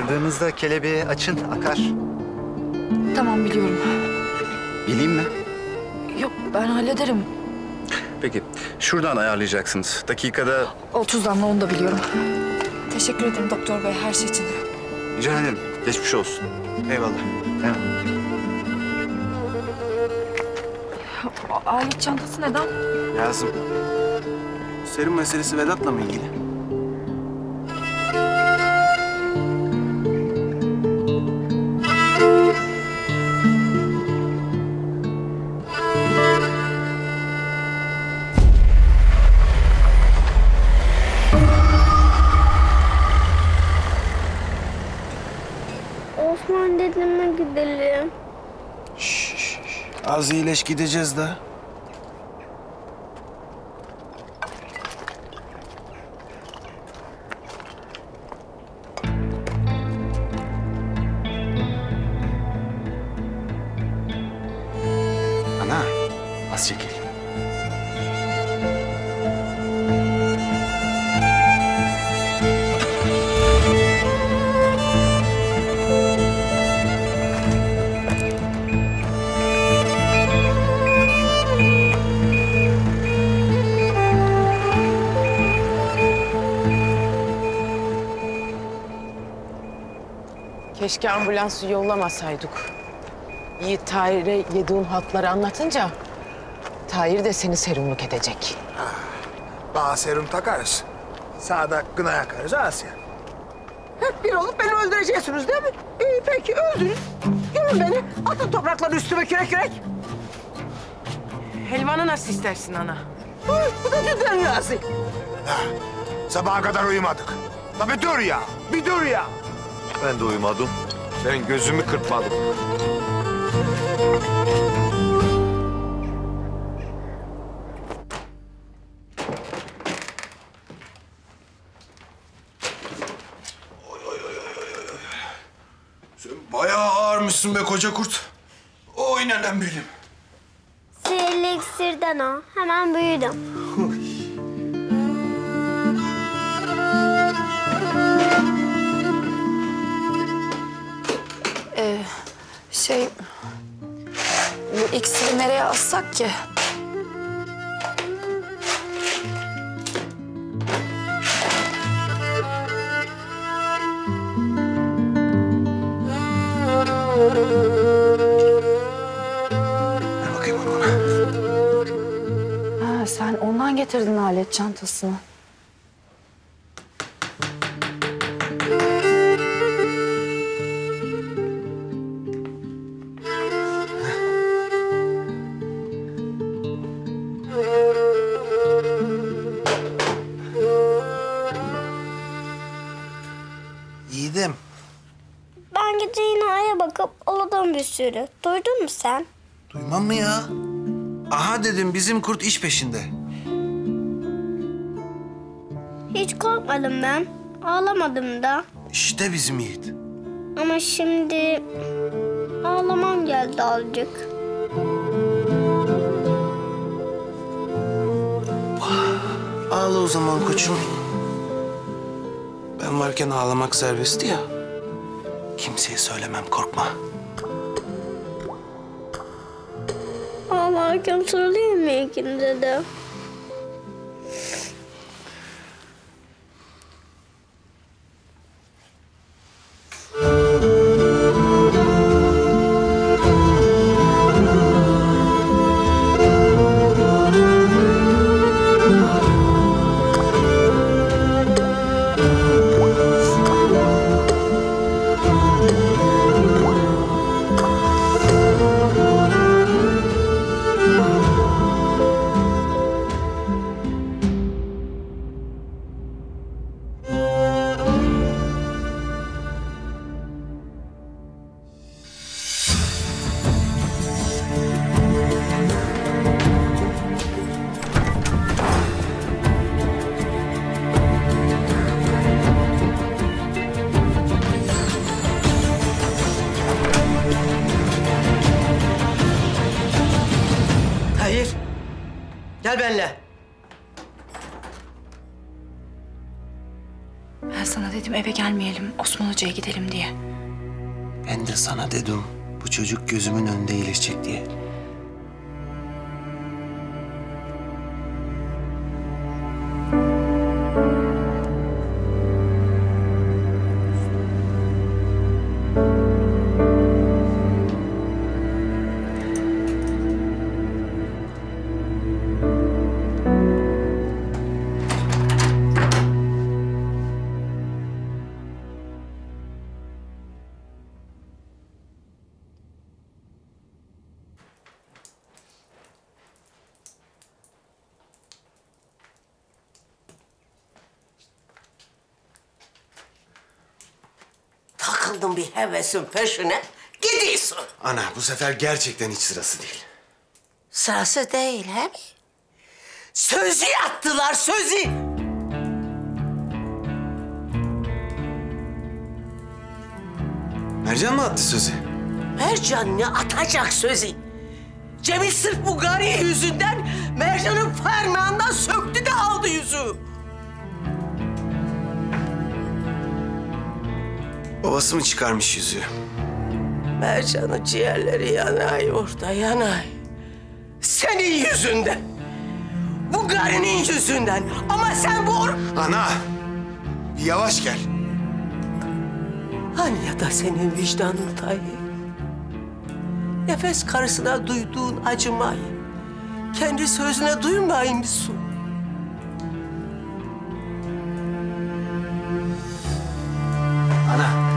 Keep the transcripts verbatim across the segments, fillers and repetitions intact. Bastırdığımızda kelebeği açın, akar. Tamam, biliyorum. Bileyim mi? Yok, ben hallederim. Peki, şuradan ayarlayacaksınız. Dakikada... otuzdan, onu da biliyorum. Teşekkür ederim doktor bey, her şey için. Rica ederim, geçmiş olsun. Eyvallah. Eyvallah. Alet çantası neden? Lazım. Serum meselesi Vedat'la mı ilgili? Osman dedeme gidelim. Şş, şş, az iyileş gideceğiz daha. Keşke ambulansı yollamasaydık. Yiğit Tahir'e yediğim hatları anlatınca... Tahir de seni serumluk edecek. Ha, daha serum takarız. Sağda kına yakarız Asiye. Hep bir olup beni öldüreceksiniz değil mi? İyi peki, öldürün. Görün beni, atın toprakları üstüme kürek kürek. Helvanı nasıl istersin ana? Ha, bu da cidden lazım. Sabaha kadar uyumadık. La bir dur ya, bir dur ya. Ben de uyumadım. Ben gözümü kırpmadım. Oy, oy, oy, oy, oy. Sen bayağı ağırmışsın be koca kurt. O nenem benim. Sihirli iksirden o. Hemen büyüdüm. Şey, bu iksiri nereye assak ki? Ver bakayım onu bana. Ha, sen ondan getirdin alet çantasını. Duydun mu sen? Duymam mı ya? Aha dedim, bizim kurt iş peşinde. Hiç korkmadım ben. Ağlamadım da. İşte bizim Yiğit. Ama şimdi ağlamam geldi azıcık. Ağla o zaman koçum. Ben varken ağlamak serbestti ya. Kimseye söylemem, korkma. Ağlarken sarılayım mı ikinize de? sana dedim eve gelmeyelim, Osman Hoca'ya gidelim diye. Ben de sana dedim bu çocuk gözümün önünde iyileşecek diye. Takıldın bir hevesin peşine, gidiyorsun. Ana, bu sefer gerçekten hiç sırası değil. Sırası değil, he mi? Sözü attılar, sözü! Mercan mı attı sözü? Mercan ne atacak sözü? Cemil sırf bu gari yüzünden Mercan'ın parmağından söktü de aldı yüzüğü. Babası mı çıkarmış yüzüğü? Mercan'ın ciğerleri yanay orada, yanay. Senin yüzünden. Bu garinin yüzünden. Ama sen bu... Ana! Yavaş gel. Hani ya da senin vicdanın Tahir? Nefes karısına duyduğun acımayı, kendi sözüne duymayı mısın? Ana!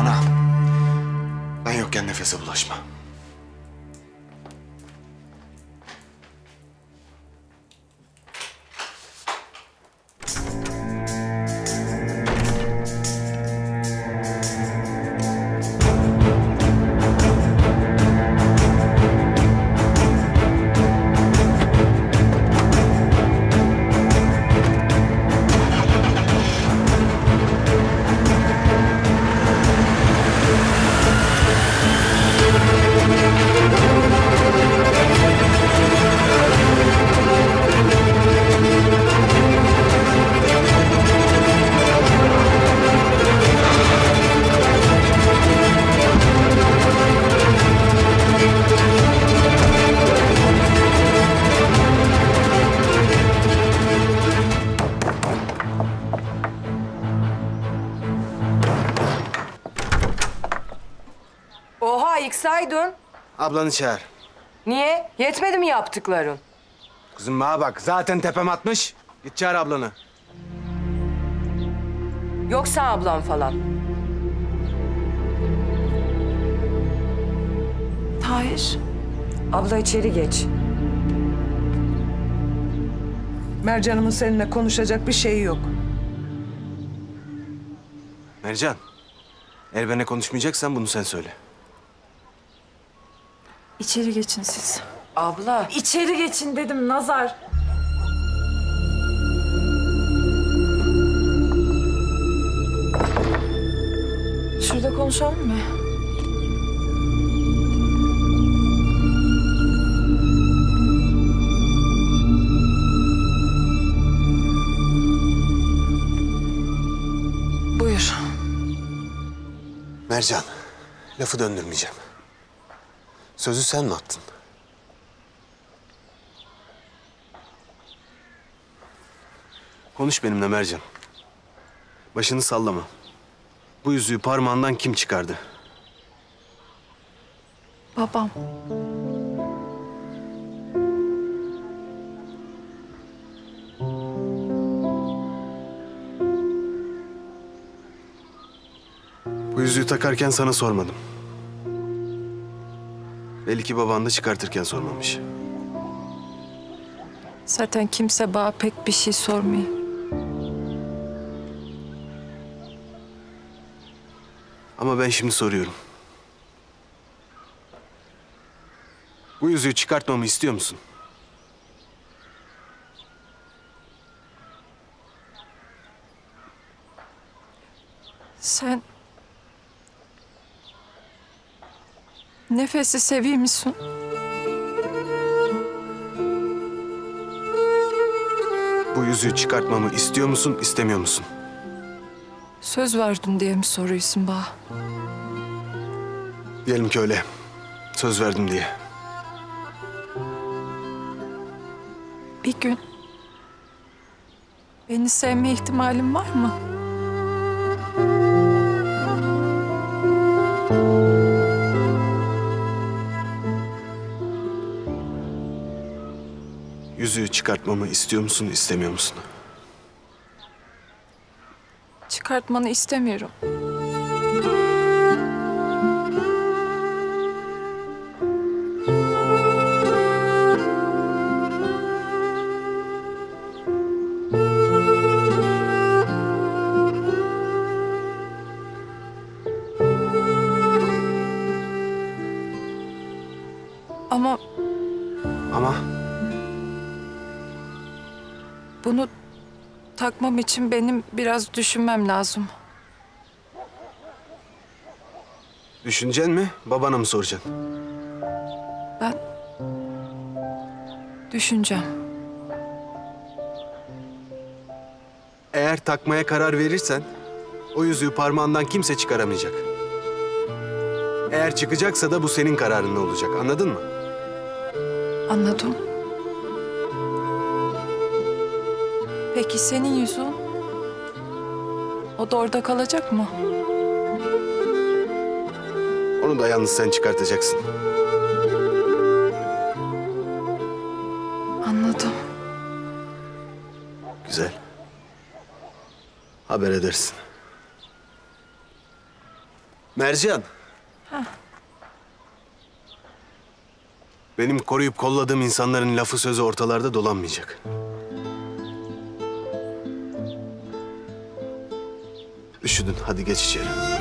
Ana, ben yokken Nefes'e bulaşma. Saydın. Ablanı çağır. Niye? Yetmedi mi yaptıkların? Kızım bana bak, zaten tepem atmış. Git çağır ablanı. Yoksa ablam falan. Tahir. Abla içeri geç. Mercan'ımın seninle konuşacak bir şeyi yok. Mercan, eğer benimle konuşmayacaksan bunu sen söyle. İçeri geçin siz. Abla. İçeri geçin dedim Nazar. Şurada konuşalım mı? Buyur. Mercan, lafı döndürmeyeceğim. Sözü sen mi attın? Konuş benimle Mercan. Başını sallama. Bu yüzüğü parmağından kim çıkardı? Babam. Bu yüzüğü takarken sana sormadım. Belli ki baban da çıkartırken sormamış. Zaten kimse bana pek bir şey sormuyor. Ama ben şimdi soruyorum. Bu yüzüğü çıkartmamı istiyor musun? Sen... Nefes'i seviyor musun? Bu yüzüğü çıkartmamı istiyor musun, istemiyor musun? Söz verdin diye mi soruyorsun bana? Diyelim ki öyle. Söz verdim diye. Bir gün beni sevme ihtimalin var mı? Yüzüğü çıkartmamı istiyor musun, istemiyor musun? Çıkartmanı istemiyorum. Ama... Ama? Bunu takmam için benim biraz düşünmem lazım. Düşüneceksin mi? Babana mı soracaksın? Ben... düşüneceğim. Eğer takmaya karar verirsen... o yüzüğü parmağından kimse çıkaramayacak. Eğer çıkacaksa da bu senin kararın olacak. Anladın mı? Anladım. Peki senin yüzün? O da orada kalacak mı? Onu da yalnız sen çıkartacaksın. Anladım. Güzel. Haber edersin. Mercan. Ha. Benim koruyup kolladığım insanların lafı sözü ortalarda dolanmayacak. Üşüdün, hadi geç içeri.